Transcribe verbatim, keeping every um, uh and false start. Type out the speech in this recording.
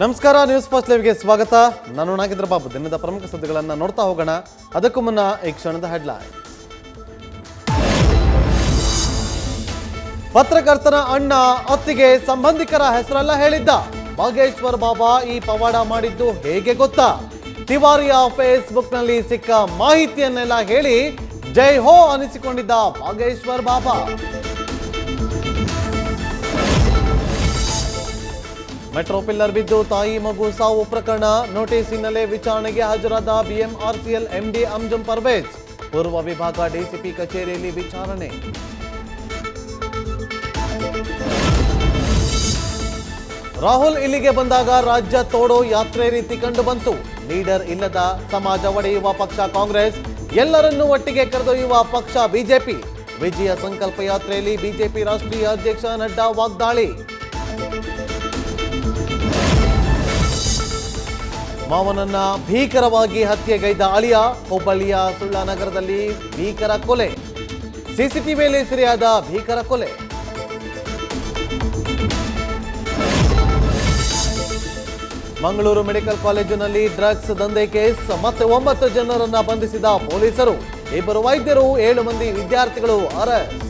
ನಮಸ್ಕಾರ news first ಲೈವ್ಗೆ ಸ್ವಾಗತ ನಾನು ನಾಗೇಂದ್ರ ಬಾಬು ದಿನದ ಪ್ರಮುಖ ಸುದ್ದಿಗಳನ್ನು ನೋಡ್ತಾ ಹೋಗೋಣ ಅದಕ್ಕೂ ಮುನ್ನ ಈ ಕ್ಷಣದ ಹೆಡ್ಲೈನ್ ಪತ್ರಕರ್ತನ ಅಣ್ಣ ಅತ್ತಿಗೆ ಸಂಬಂಧಿಕರ ಹೆಸರಲ್ಲ ಹೇಳಿದ್ದ ಬಾಗೇಶ್ವರ ಬಾಬಾ ಈ ಪವಾಡ ಮಾಡಿದ್ದು ಹೇಗೆ ಗೊತ್ತಾ ತಿವಾರಿಯ ಫೇಸ್ಬುಕ್ ನಲ್ಲಿ ಸಿಕ್ಕ ಮಾಹಿತಿಯನ್ನೆಲ್ಲ ಹೇಳಿ ಜೈ ಹೋ ಅನಿಸಿಕೊಂಡಿದ್ದ ಬಾಗೇಶ್ವರ ಬಾಬಾ मेट्रो पिलर बिंदु ताई मगु सावु प्रकरण नोटिस हिन्नेले विचारणेगे हाजराद बीएमआरसीएल एमडी अंजुम पर्वेज पूर्व विभाग डीसीपी कचेरियल्लि विचारणे राहुल इल्लिगे बंदाग राज्य तोड़ो यात्रे रीति कंडु बंतु लीडर इल्लद समाज ओडेयुव पक्ष कांग्रेस एल्लरन्नु ओट्टिगे करेदोयुव पक्ष बीजेपी विजय संकल्प यात्रेयल्लि बीजेपी राष्ट्रीय अध्यक्ष नड्डा वाग्दाळि ಮಾವನನ್ನ ಭೀಕರವಾಗಿ ಹತ್ಯೆಗೈದ ಅಳಿಯ ಹುಬ್ಬಳ್ಳಿಯ ಸುಳ್ಳನಗರದಲ್ಲಿ ಭೀಕರ ಕೊಲೆ ಸಿಸಿಟಿವಿಯಲ್ಲಿ ಸೆರೆಯಾದ ಭೀಕರ ಕೊಲೆ ಮಂಗಳೂರು ಮೆಡಿಕಲ್ ಕಾಲೇಜಿನಲ್ಲಿ ಡ್ರಗ್ಸ್ ದಂಧೆ ಕೇಸ್ ಮತ್ತೆ ಒಂಬತ್ತು ಜನರನ್ನ ಬಂಧಿಸಿದ ಪೊಲೀಸರು ಇಬ್ಬರು ವೈದ್ಯರು ಏಳು ಮಂದಿ ವಿದ್ಯಾರ್ಥಿಗಳು ಅರೆಸ್ಟ್